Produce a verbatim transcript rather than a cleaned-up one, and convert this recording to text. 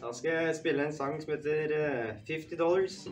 Da skal jeg spille en sang som heter fifty dollars.